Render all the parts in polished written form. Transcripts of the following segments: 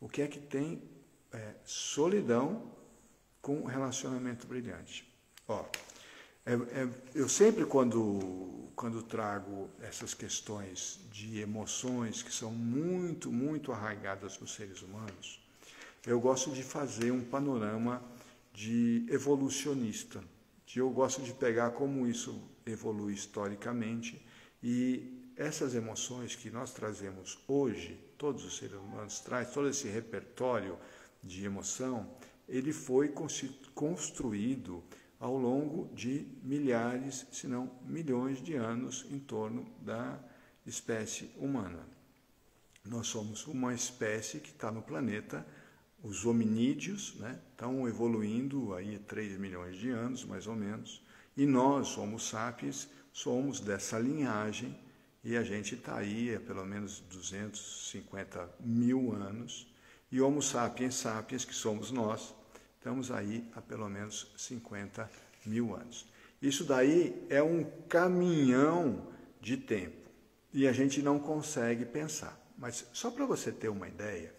O que é que tem solidão com relacionamento brilhante? Ó, eu sempre, quando trago essas questões de emoções que são muito, muito arraigadas nos seres humanos, eu gosto de fazer um panorama de evolucionista, que eu gosto de pegar como isso evolui historicamente, e essas emoções que nós trazemos hoje, todos os seres humanos trazem, todo esse repertório de emoção, ele foi construído ao longo de milhares, se não milhões de anos em torno da espécie humana. Nós somos uma espécie que está no planeta, os hominídeos, né, estão evoluindo aí 3 milhões de anos, mais ou menos, e nós, Homo sapiens, somos dessa linhagem, e a gente está aí há pelo menos 250 mil anos, e Homo sapiens sapiens, que somos nós, estamos aí há pelo menos 50 mil anos. Isso daí é um caminhão de tempo, e a gente não consegue pensar. Mas só para você ter uma ideia,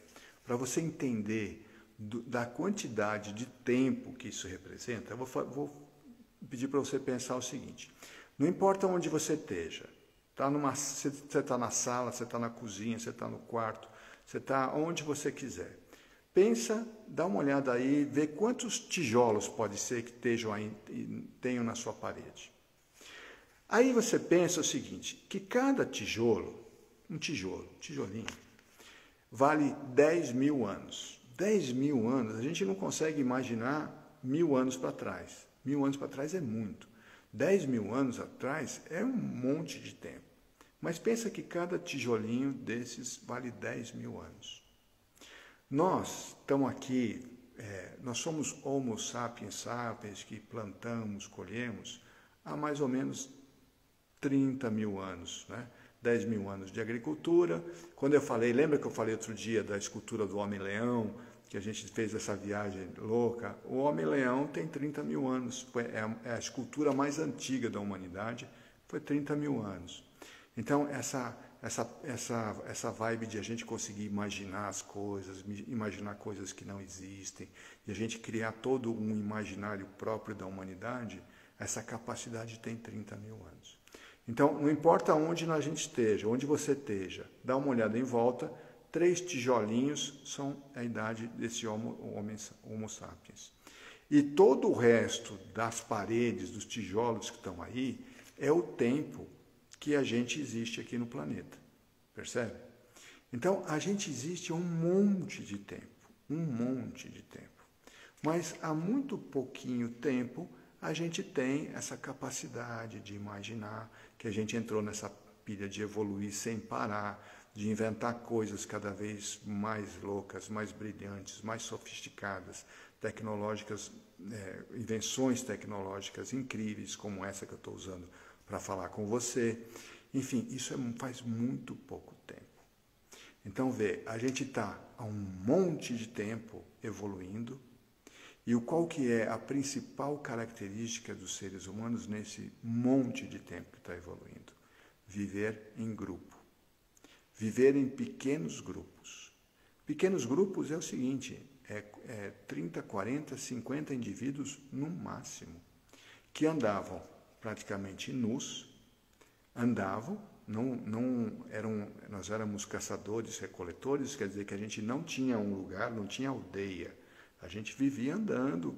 para você entender da quantidade de tempo que isso representa, eu vou pedir para você pensar o seguinte: não importa onde você esteja, você está na sala, você está na cozinha, você está no quarto, você está onde você quiser. Pensa, dá uma olhada aí, vê quantos tijolos pode ser que estejam aí, tenham na sua parede. Aí você pensa o seguinte, que cada tijolo, um tijolinho, vale 10 mil anos. 10 mil anos, a gente não consegue imaginar 1000 anos para trás. 1000 anos para trás é muito. 10 mil anos atrás é um monte de tempo. Mas pensa que cada tijolinho desses vale 10 mil anos. Nós estamos aqui, nós somos Homo sapiens sapiens, que plantamos, colhemos, há mais ou menos 30 mil anos, né? 10 mil anos de agricultura. Quando eu falei, lembra que eu falei outro dia da escultura do Homem-Leão, que a gente fez essa viagem louca? O Homem-Leão tem 30 mil anos, é a escultura mais antiga da humanidade, foi 30 mil anos. Então, essa vibe de a gente conseguir imaginar as coisas, imaginar coisas que não existem, e a gente criar todo um imaginário próprio da humanidade, essa capacidade tem 30 mil anos. Então, não importa onde a gente esteja, onde você esteja, dá uma olhada em volta, 3 tijolinhos são a idade desse homo sapiens. E todo o resto das paredes, dos tijolos que estão aí, é o tempo que a gente existe aqui no planeta. Percebe? Então, a gente existe um monte de tempo, mas há muito pouquinho tempo a gente tem essa capacidade de imaginar, que a gente entrou nessa pilha de evoluir sem parar, de inventar coisas cada vez mais loucas, mais brilhantes, mais sofisticadas, tecnológicas, invenções tecnológicas incríveis, como essa que eu estou usando para falar com você. Enfim, isso faz muito pouco tempo. Então, vê, a gente está há um monte de tempo evoluindo, e qual que é a principal característica dos seres humanos nesse monte de tempo que está evoluindo? Viver em grupo. Viver em pequenos grupos. Pequenos grupos é o seguinte, 30, 40, 50 indivíduos no máximo, que andavam praticamente nus, nós éramos caçadores, recoletores, quer dizer que a gente não tinha um lugar, não tinha aldeia. A gente vivia andando,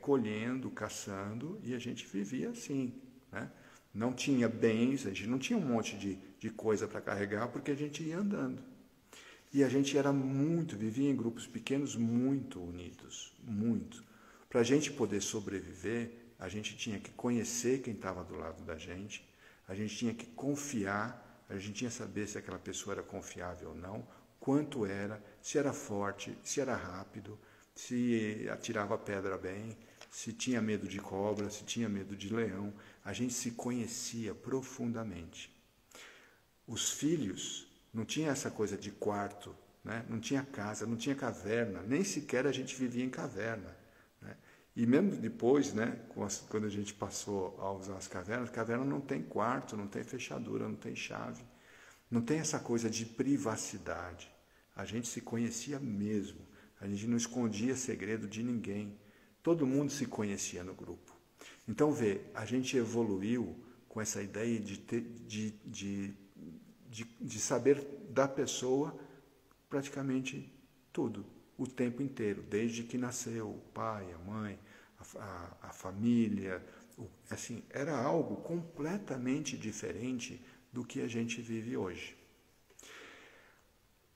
colhendo, caçando, e a gente vivia assim, né? Não tinha bens, a gente não tinha um monte de coisa para carregar, porque a gente ia andando. E a gente vivia em grupos pequenos, muito unidos, muito. Para a gente poder sobreviver, a gente tinha que conhecer quem estava do lado da gente, a gente tinha que confiar, a gente tinha que saber se aquela pessoa era confiável ou não, quanto era, se era forte, se era rápido, se atirava pedra bem, se tinha medo de cobra, se tinha medo de leão. A gente se conhecia profundamente. Os filhos, não tinha essa coisa de quarto, né? Não tinha casa, não tinha caverna, nem sequer a gente vivia em caverna, né? E mesmo depois, né, quando a gente passou a usar as cavernas, caverna não tem quarto, não tem fechadura, não tem chave, não tem essa coisa de privacidade. A gente se conhecia mesmo. A gente não escondia segredo de ninguém. Todo mundo se conhecia no grupo. Então, vê, a gente evoluiu com essa ideia de saber da pessoa praticamente tudo, o tempo inteiro, desde que nasceu, o pai, a mãe, a família. Assim, era algo completamente diferente do que a gente vive hoje.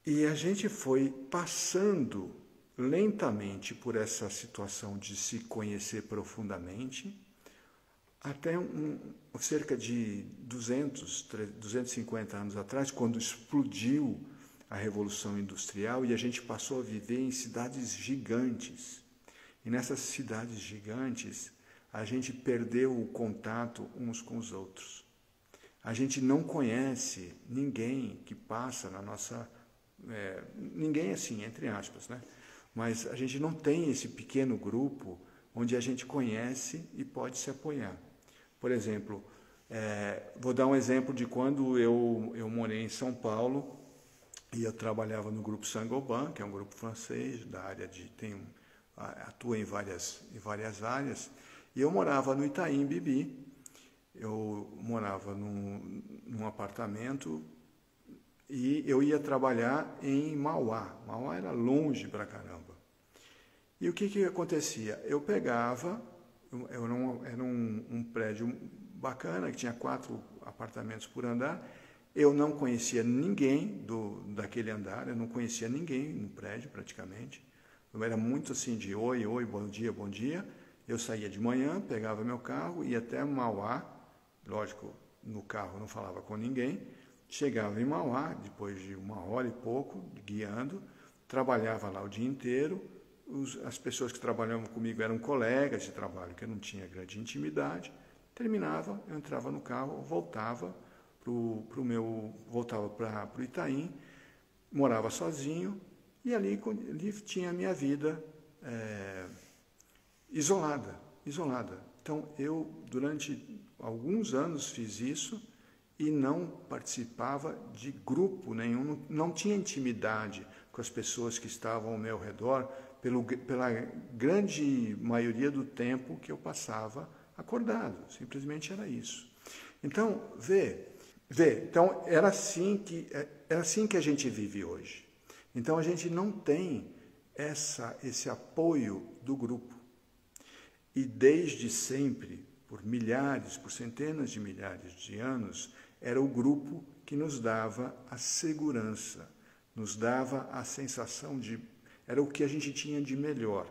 E a gente foi passando lentamente por essa situação de se conhecer profundamente, até cerca de 250 anos atrás, quando explodiu a Revolução Industrial e a gente passou a viver em cidades gigantes. E nessas cidades gigantes, a gente perdeu o contato uns com os outros. A gente não conhece ninguém que passa na nossa... ninguém assim, entre aspas, né? Mas a gente não tem esse pequeno grupo onde a gente conhece e pode se apoiar. Por exemplo, vou dar um exemplo de quando eu morei em São Paulo e eu trabalhava no grupo Saint-Gobain, que é um grupo francês, da área de atua em várias áreas, e eu morava no Itaim Bibi. Eu morava num apartamento e eu ia trabalhar em Mauá. Mauá era longe pra caramba. E o que acontecia? Eu pegava, era um prédio bacana, que tinha 4 apartamentos por andar. Eu não conhecia ninguém daquele andar, eu não conhecia ninguém no prédio praticamente. Eu era muito assim de oi, oi, bom dia, bom dia. Eu saía de manhã, pegava meu carro, ia até Mauá, lógico, no carro não falava com ninguém. Chegava em Mauá, depois de 1 hora e pouco, guiando, trabalhava lá o dia inteiro. As pessoas que trabalhavam comigo eram colegas de trabalho, que eu não tinha grande intimidade. Terminava, eu entrava no carro, voltava para o Itaim, morava sozinho, e ali tinha a minha vida isolada. Então, eu, durante alguns anos, fiz isso, e não participava de grupo nenhum, não tinha intimidade com as pessoas que estavam ao meu redor, pela grande maioria do tempo que eu passava acordado, simplesmente era isso. Então, então era assim que a gente vive hoje. Então a gente não tem esse apoio do grupo. E desde sempre, por milhares, por centenas de milhares de anos, era o grupo que nos dava a segurança, nos dava a sensação de... Era o que a gente tinha de melhor,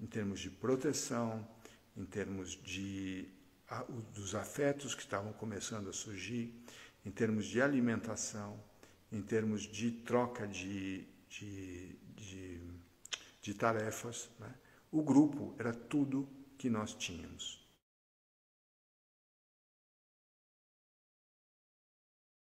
em termos de proteção, em termos dos afetos que estavam começando a surgir, em termos de alimentação, em termos de troca de tarefas, né? O grupo era tudo que nós tínhamos.